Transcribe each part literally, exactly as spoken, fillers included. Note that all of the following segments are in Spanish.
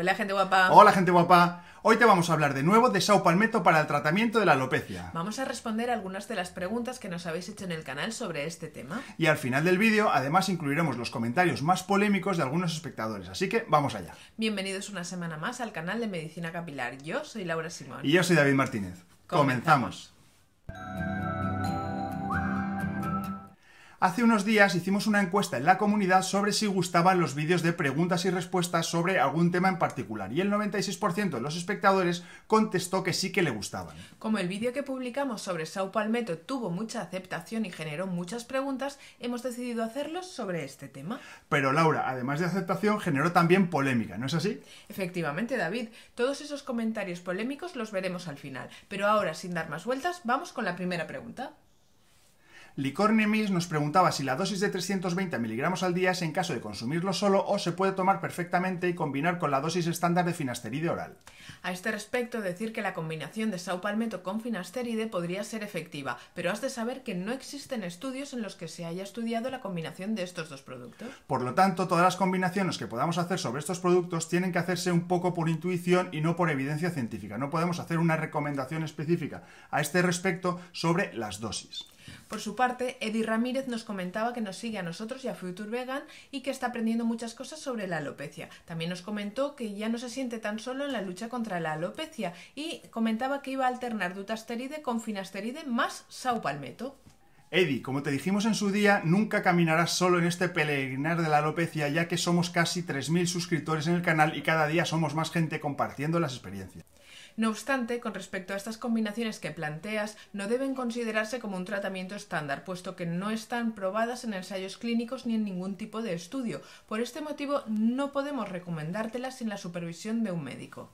Hola, gente guapa. Hola, gente guapa. Hoy te vamos a hablar de nuevo de Saw Palmetto para el tratamiento de la alopecia. Vamos a responder algunas de las preguntas que nos habéis hecho en el canal sobre este tema. Y al final del vídeo, además, incluiremos los comentarios más polémicos de algunos espectadores. Así que, vamos allá. Bienvenidos una semana más al canal de Medicina Capilar. Yo soy Laura Simón. Y yo soy David Martínez. ¡Comenzamos! Hace unos días hicimos una encuesta en la comunidad sobre si gustaban los vídeos de preguntas y respuestas sobre algún tema en particular, y el noventa y seis por ciento de los espectadores contestó que sí que le gustaban. Como el vídeo que publicamos sobre Saw Palmetto tuvo mucha aceptación y generó muchas preguntas, hemos decidido hacerlos sobre este tema. Pero Laura, además de aceptación, generó también polémica, ¿no es así? Efectivamente, David. Todos esos comentarios polémicos los veremos al final. Pero ahora, sin dar más vueltas, vamos con la primera pregunta. Licorne-Mis nos preguntaba si la dosis de trescientos veinte miligramos al día es en caso de consumirlo solo o se puede tomar perfectamente y combinar con la dosis estándar de finasteride oral. A este respecto, decir que la combinación de Saw Palmetto con finasteride podría ser efectiva, pero has de saber que no existen estudios en los que se haya estudiado la combinación de estos dos productos. Por lo tanto, todas las combinaciones que podamos hacer sobre estos productos tienen que hacerse un poco por intuición y no por evidencia científica. No podemos hacer una recomendación específica a este respecto sobre las dosis. Por su parte, Eddie Ramírez nos comentaba que nos sigue a nosotros y a Future Vegan y que está aprendiendo muchas cosas sobre la alopecia. También nos comentó que ya no se siente tan solo en la lucha contra la alopecia y comentaba que iba a alternar dutasteride con finasteride más Saw Palmetto. Eddie, como te dijimos en su día, nunca caminarás solo en este peregrinar de la alopecia, ya que somos casi tres mil suscriptores en el canal y cada día somos más gente compartiendo las experiencias. No obstante, con respecto a estas combinaciones que planteas, no deben considerarse como un tratamiento estándar, puesto que no están probadas en ensayos clínicos ni en ningún tipo de estudio. Por este motivo, no podemos recomendártelas sin la supervisión de un médico.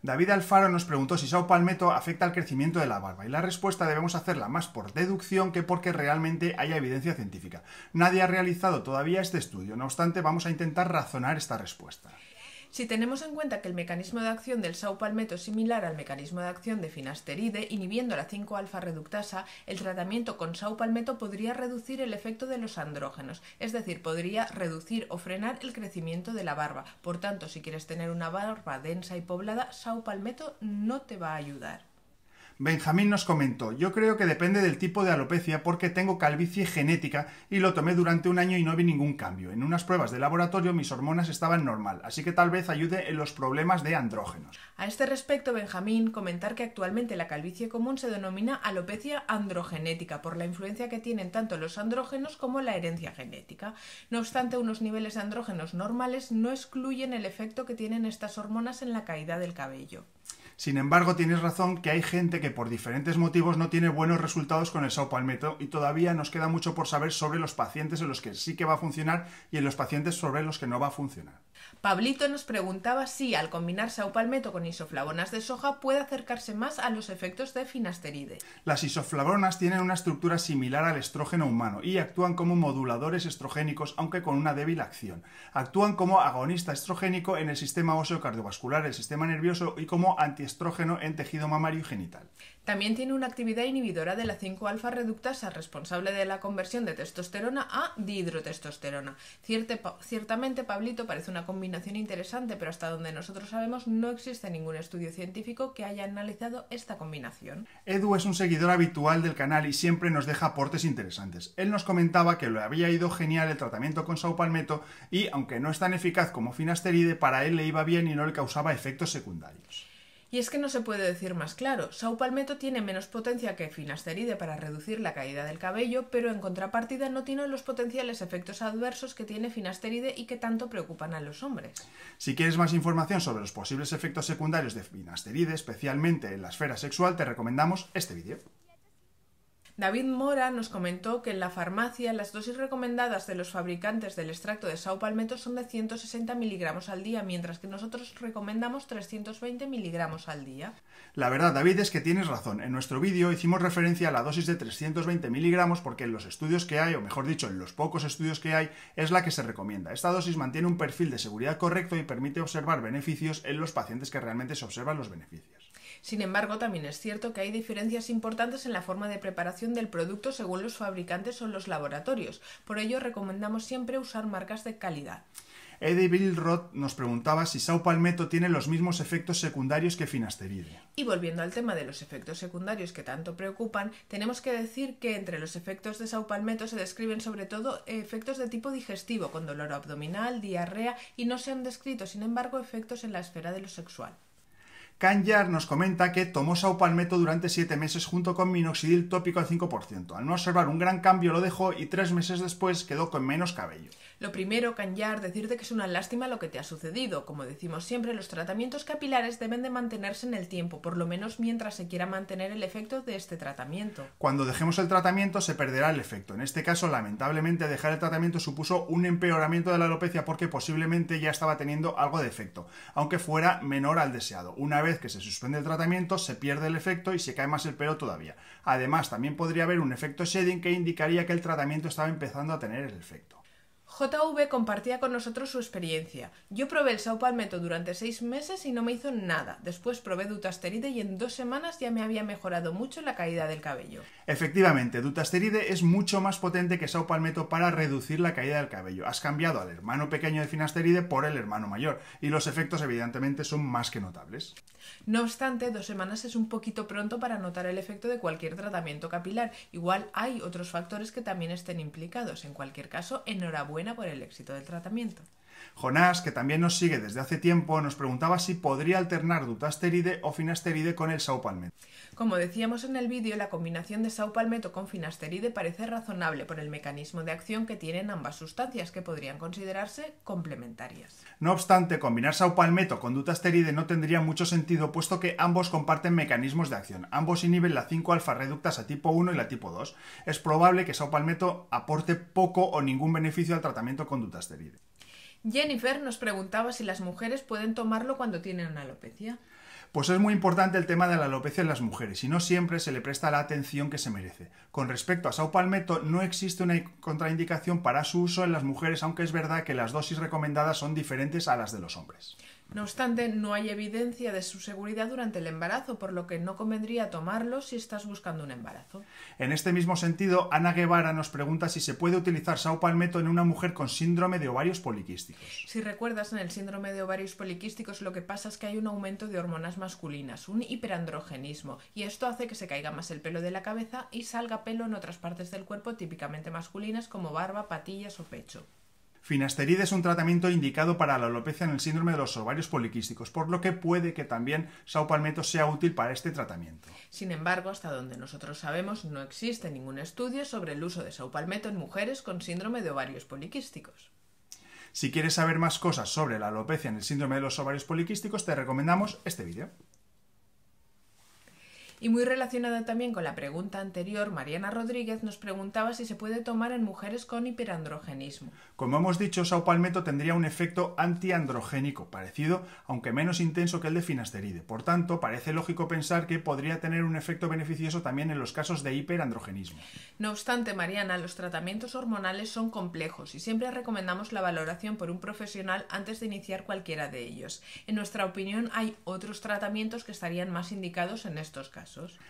David Alfaro nos preguntó si Saw Palmetto afecta al crecimiento de la barba, y la respuesta debemos hacerla más por deducción que porque realmente haya evidencia científica. Nadie ha realizado todavía este estudio, no obstante, vamos a intentar razonar esta respuesta. Si tenemos en cuenta que el mecanismo de acción del Saw Palmetto es similar al mecanismo de acción de finasteride, inhibiendo la cinco alfa reductasa, el tratamiento con Saw Palmetto podría reducir el efecto de los andrógenos, es decir, podría reducir o frenar el crecimiento de la barba. Por tanto, si quieres tener una barba densa y poblada, Saw Palmetto no te va a ayudar. Benjamín nos comentó, yo creo que depende del tipo de alopecia porque tengo calvicie genética y lo tomé durante un año y no vi ningún cambio. En unas pruebas de laboratorio mis hormonas estaban normal, así que tal vez ayude en los problemas de andrógenos. A este respecto, Benjamín, comentar que actualmente la calvicie común se denomina alopecia androgenética por la influencia que tienen tanto los andrógenos como la herencia genética. No obstante, unos niveles de andrógenos normales no excluyen el efecto que tienen estas hormonas en la caída del cabello. Sin embargo, tienes razón que hay gente que por diferentes motivos no tiene buenos resultados con el Saw Palmetto y todavía nos queda mucho por saber sobre los pacientes en los que sí que va a funcionar y en los pacientes sobre los que no va a funcionar. Pablito nos preguntaba si al combinar Saw Palmetto con isoflavonas de soja puede acercarse más a los efectos de finasteride. Las isoflavonas tienen una estructura similar al estrógeno humano y actúan como moduladores estrogénicos, aunque con una débil acción. Actúan como agonista estrogénico en el sistema óseo cardiovascular, el sistema nervioso y como antiestrogeno en tejido mamario y genital. También tiene una actividad inhibidora de la cinco alfa reductasa responsable de la conversión de testosterona a dihidrotestosterona. Cierte, ciertamente, Pablito, parece una combinación interesante, pero hasta donde nosotros sabemos no existe ningún estudio científico que haya analizado esta combinación. Edu es un seguidor habitual del canal y siempre nos deja aportes interesantes. Él nos comentaba que le había ido genial el tratamiento con Saw Palmetto y, aunque no es tan eficaz como finasteride, para él le iba bien y no le causaba efectos secundarios. Y es que no se puede decir más claro, Saw Palmetto tiene menos potencia que finasteride para reducir la caída del cabello, pero en contrapartida no tiene los potenciales efectos adversos que tiene finasteride y que tanto preocupan a los hombres. Si quieres más información sobre los posibles efectos secundarios de finasteride, especialmente en la esfera sexual, te recomendamos este vídeo. David Mora nos comentó que en la farmacia las dosis recomendadas de los fabricantes del extracto de Saw Palmetto son de ciento sesenta miligramos al día, mientras que nosotros recomendamos trescientos veinte miligramos al día. La verdad, David, es que tienes razón. En nuestro vídeo hicimos referencia a la dosis de trescientos veinte miligramos porque en los estudios que hay, o mejor dicho, en los pocos estudios que hay, es la que se recomienda. Esta dosis mantiene un perfil de seguridad correcto y permite observar beneficios en los pacientes que realmente se observan los beneficios. Sin embargo, también es cierto que hay diferencias importantes en la forma de preparación del producto según los fabricantes o los laboratorios. Por ello, recomendamos siempre usar marcas de calidad. Eddie Bill Roth nos preguntaba si Saw Palmetto tiene los mismos efectos secundarios que Finasteride. Y volviendo al tema de los efectos secundarios que tanto preocupan, tenemos que decir que entre los efectos de Saw Palmetto se describen sobre todo efectos de tipo digestivo, con dolor abdominal, diarrea, y no se han descrito, sin embargo, efectos en la esfera de lo sexual. Kanjar nos comenta que tomó Saw Palmetto durante siete meses junto con minoxidil tópico al cinco por ciento. Al no observar un gran cambio lo dejó y tres meses después quedó con menos cabello. Lo primero, Kanjar, decirte que es una lástima lo que te ha sucedido. Como decimos siempre, los tratamientos capilares deben de mantenerse en el tiempo, por lo menos mientras se quiera mantener el efecto de este tratamiento. Cuando dejemos el tratamiento se perderá el efecto. En este caso, lamentablemente, dejar el tratamiento supuso un empeoramiento de la alopecia porque posiblemente ya estaba teniendo algo de efecto, aunque fuera menor al deseado. Una vez vez que se suspende el tratamiento, se pierde el efecto y se cae más el pelo todavía. Además, también podría haber un efecto shedding que indicaría que el tratamiento estaba empezando a tener el efecto. J V compartía con nosotros su experiencia. Yo probé el Saw Palmetto durante seis meses y no me hizo nada. Después probé Dutasteride y en dos semanas ya me había mejorado mucho la caída del cabello. Efectivamente, Dutasteride es mucho más potente que Saw Palmetto para reducir la caída del cabello. Has cambiado al hermano pequeño de Finasteride por el hermano mayor y los efectos evidentemente son más que notables. No obstante, dos semanas es un poquito pronto para notar el efecto de cualquier tratamiento capilar. Igual hay otros factores que también estén implicados. En cualquier caso, enhorabuena por el éxito del tratamiento. Jonás, que también nos sigue desde hace tiempo, nos preguntaba si podría alternar Dutasteride o Finasteride con el Saw Palmetto. Como decíamos en el vídeo, la combinación de Saw Palmetto con Finasteride parece razonable por el mecanismo de acción que tienen ambas sustancias, que podrían considerarse complementarias. No obstante, combinar Saw Palmetto con Dutasteride no tendría mucho sentido, puesto que ambos comparten mecanismos de acción. Ambos inhiben la cinco alfa reductasa tipo uno y la tipo dos. Es probable que Saw Palmetto aporte poco o ningún beneficio al tratamiento con Dutasteride. Jennifer nos preguntaba si las mujeres pueden tomarlo cuando tienen una alopecia. Pues es muy importante el tema de la alopecia en las mujeres y no siempre se le presta la atención que se merece. Con respecto a Saw Palmetto, no existe una contraindicación para su uso en las mujeres, aunque es verdad que las dosis recomendadas son diferentes a las de los hombres. No obstante, no hay evidencia de su seguridad durante el embarazo, por lo que no convendría tomarlo si estás buscando un embarazo. En este mismo sentido, Ana Guevara nos pregunta si se puede utilizar Saw Palmetto en una mujer con síndrome de ovarios poliquísticos. Si recuerdas, en el síndrome de ovarios poliquísticos lo que pasa es que hay un aumento de hormonas masculinas, un hiperandrogenismo, y esto hace que se caiga más el pelo de la cabeza y salga pelo en otras partes del cuerpo típicamente masculinas como barba, patillas o pecho. Finasteride es un tratamiento indicado para la alopecia en el síndrome de los ovarios poliquísticos, por lo que puede que también Saw Palmetto sea útil para este tratamiento. Sin embargo, hasta donde nosotros sabemos, no existe ningún estudio sobre el uso de Saw Palmetto en mujeres con síndrome de ovarios poliquísticos. Si quieres saber más cosas sobre la alopecia en el síndrome de los ovarios poliquísticos, te recomendamos este vídeo. Y muy relacionada también con la pregunta anterior, Mariana Rodríguez nos preguntaba si se puede tomar en mujeres con hiperandrogenismo. Como hemos dicho, Saw Palmetto tendría un efecto antiandrogénico parecido, aunque menos intenso que el de Finasteride. Por tanto, parece lógico pensar que podría tener un efecto beneficioso también en los casos de hiperandrogenismo. No obstante, Mariana, los tratamientos hormonales son complejos y siempre recomendamos la valoración por un profesional antes de iniciar cualquiera de ellos. En nuestra opinión, hay otros tratamientos que estarían más indicados en estos casos.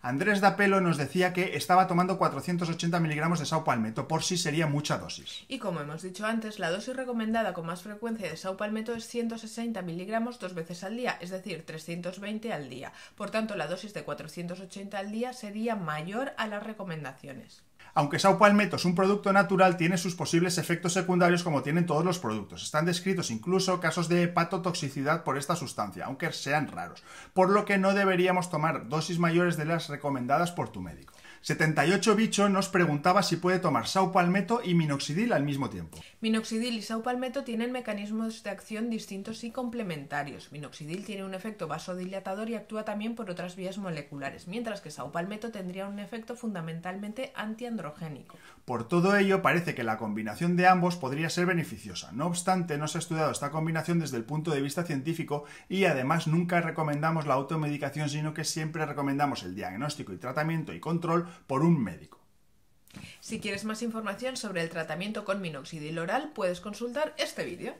Andrés dapelo nos decía que estaba tomando cuatrocientos ochenta miligramos de Saw Palmetto, por si sería mucha dosis. Y como hemos dicho antes, la dosis recomendada con más frecuencia de Saw Palmetto es ciento sesenta miligramos dos veces al día, es decir, trescientos veinte al día. Por tanto, la dosis de cuatrocientos ochenta al día sería mayor a las recomendaciones. Aunque Saw Palmetto es un producto natural, tiene sus posibles efectos secundarios como tienen todos los productos. Están descritos incluso casos de hepatotoxicidad por esta sustancia, aunque sean raros, por lo que no deberíamos tomar dosis mayores de las recomendadas por tu médico. setenta y ocho Bicho nos preguntaba si puede tomar Saw Palmetto y minoxidil al mismo tiempo. Minoxidil y Saw Palmetto tienen mecanismos de acción distintos y complementarios. Minoxidil tiene un efecto vasodilatador y actúa también por otras vías moleculares, mientras que Saw Palmetto tendría un efecto fundamentalmente antiandrogénico. Por todo ello, parece que la combinación de ambos podría ser beneficiosa. No obstante, no se ha estudiado esta combinación desde el punto de vista científico y además nunca recomendamos la automedicación, sino que siempre recomendamos el diagnóstico y tratamiento y control por un médico. Si quieres más información sobre el tratamiento con minoxidil oral, puedes consultar este vídeo.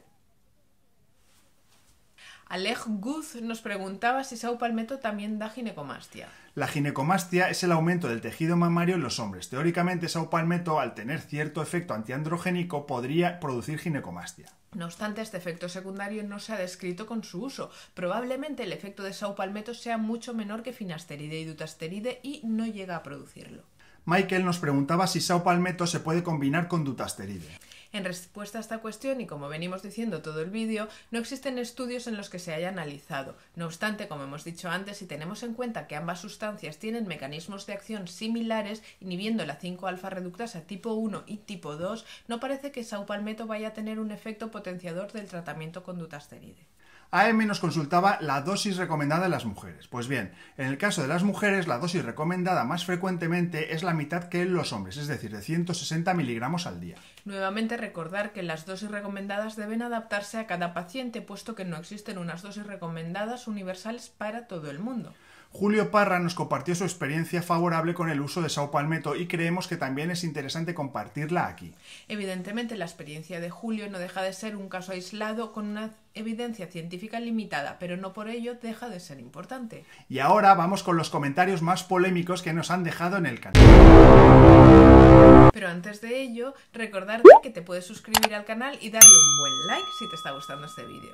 Alej Guz nos preguntaba si Saw Palmetto también da ginecomastia. La ginecomastia es el aumento del tejido mamario en los hombres. Teóricamente, Saw Palmetto, al tener cierto efecto antiandrogénico, podría producir ginecomastia. No obstante, este efecto secundario no se ha descrito con su uso. Probablemente el efecto de Saw Palmetto sea mucho menor que finasteride y dutasteride y no llega a producirlo. Michael nos preguntaba si Saw Palmetto se puede combinar con dutasteride. En respuesta a esta cuestión, y como venimos diciendo todo el vídeo, no existen estudios en los que se haya analizado. No obstante, como hemos dicho antes, si tenemos en cuenta que ambas sustancias tienen mecanismos de acción similares, inhibiendo la cinco alfa reductasa tipo uno y tipo dos, no parece que Saw Palmetto vaya a tener un efecto potenciador del tratamiento con dutasteride. A E M nos consultaba la dosis recomendada en las mujeres. Pues bien, en el caso de las mujeres, la dosis recomendada más frecuentemente es la mitad que en los hombres, es decir, de ciento sesenta miligramos al día. Nuevamente recordar que las dosis recomendadas deben adaptarse a cada paciente, puesto que no existen unas dosis recomendadas universales para todo el mundo. Julio Parra nos compartió su experiencia favorable con el uso de Saw Palmetto y creemos que también es interesante compartirla aquí. Evidentemente, la experiencia de Julio no deja de ser un caso aislado con una evidencia científica limitada, pero no por ello deja de ser importante. Y ahora vamos con los comentarios más polémicos que nos han dejado en el canal. Pero antes de ello, recordarte que te puedes suscribir al canal y darle un buen like si te está gustando este vídeo.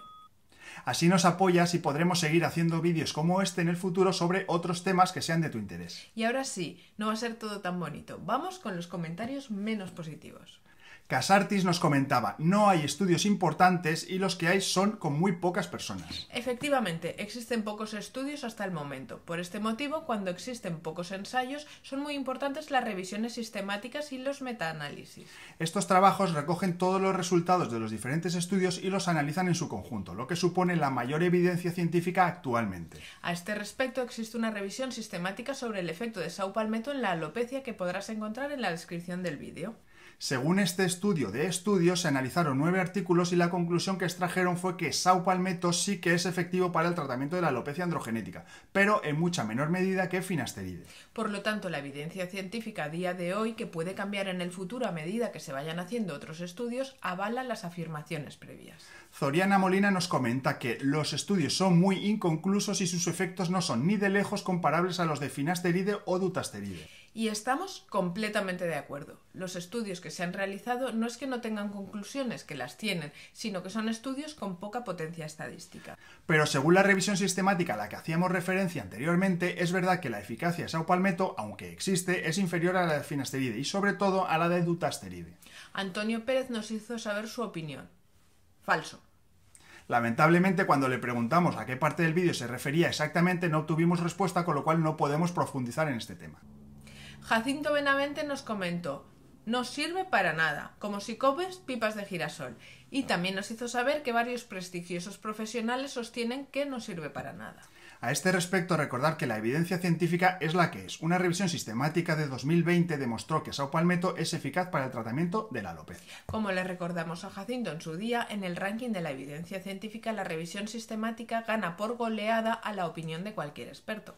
Así nos apoyas y podremos seguir haciendo vídeos como este en el futuro sobre otros temas que sean de tu interés. Y ahora sí, no va a ser todo tan bonito. Vamos con los comentarios menos positivos. Casartis nos comentaba, no hay estudios importantes y los que hay son con muy pocas personas. Efectivamente, existen pocos estudios hasta el momento. Por este motivo, cuando existen pocos ensayos, son muy importantes las revisiones sistemáticas y los metaanálisis. Estos trabajos recogen todos los resultados de los diferentes estudios y los analizan en su conjunto, lo que supone la mayor evidencia científica actualmente. A este respecto, existe una revisión sistemática sobre el efecto de Saw Palmetto en la alopecia que podrás encontrar en la descripción del vídeo. Según este estudio de estudios, se analizaron nueve artículos y la conclusión que extrajeron fue que Saw Palmetto sí que es efectivo para el tratamiento de la alopecia androgenética, pero en mucha menor medida que finasteride. Por lo tanto, la evidencia científica a día de hoy, que puede cambiar en el futuro a medida que se vayan haciendo otros estudios, avala las afirmaciones previas. Zoriana Molina nos comenta que los estudios son muy inconclusos y sus efectos no son ni de lejos comparables a los de finasteride o dutasteride. Y estamos completamente de acuerdo. Los estudios que se han realizado no es que no tengan conclusiones, que las tienen, sino que son estudios con poca potencia estadística. Pero según la revisión sistemática a la que hacíamos referencia anteriormente, es verdad que la eficacia de Saw Palmetto, aunque existe, es inferior a la de finasteride y sobre todo a la de dutasteride. Antonio Pérez nos hizo saber su opinión. Falso. Lamentablemente, cuando le preguntamos a qué parte del vídeo se refería exactamente, no obtuvimos respuesta, con lo cual no podemos profundizar en este tema. Jacinto Benavente nos comentó, no sirve para nada, como si comes pipas de girasol. Y también nos hizo saber que varios prestigiosos profesionales sostienen que no sirve para nada. A este respecto, recordar que la evidencia científica es la que es. Una revisión sistemática de dos mil veinte demostró que Saw Palmetto es eficaz para el tratamiento de la alopecia. Como le recordamos a Jacinto en su día, en el ranking de la evidencia científica, la revisión sistemática gana por goleada a la opinión de cualquier experto.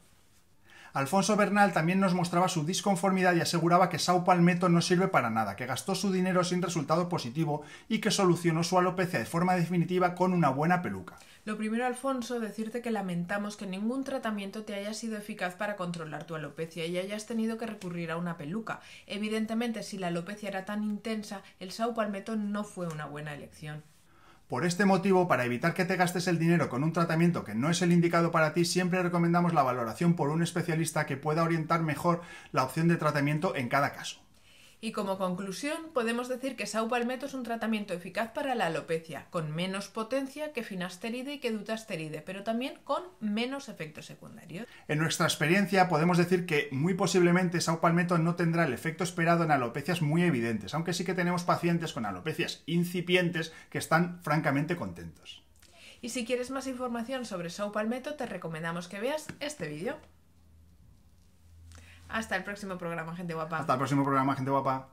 Alfonso Bernal también nos mostraba su disconformidad y aseguraba que Saw Palmetto no sirve para nada, que gastó su dinero sin resultado positivo y que solucionó su alopecia de forma definitiva con una buena peluca. Lo primero, Alfonso, decirte que lamentamos que ningún tratamiento te haya sido eficaz para controlar tu alopecia y hayas tenido que recurrir a una peluca. Evidentemente, si la alopecia era tan intensa, el Saw Palmetto no fue una buena elección. Por este motivo, para evitar que te gastes el dinero con un tratamiento que no es el indicado para ti, siempre recomendamos la valoración por un especialista que pueda orientar mejor la opción de tratamiento en cada caso. Y como conclusión, podemos decir que Saw Palmetto es un tratamiento eficaz para la alopecia, con menos potencia que finasteride y que dutasteride, pero también con menos efectos secundarios. En nuestra experiencia, podemos decir que muy posiblemente Saw Palmetto no tendrá el efecto esperado en alopecias muy evidentes, aunque sí que tenemos pacientes con alopecias incipientes que están francamente contentos. Y si quieres más información sobre Saw Palmetto, te recomendamos que veas este vídeo. Hasta el próximo programa, gente guapa. Hasta el próximo programa, gente guapa.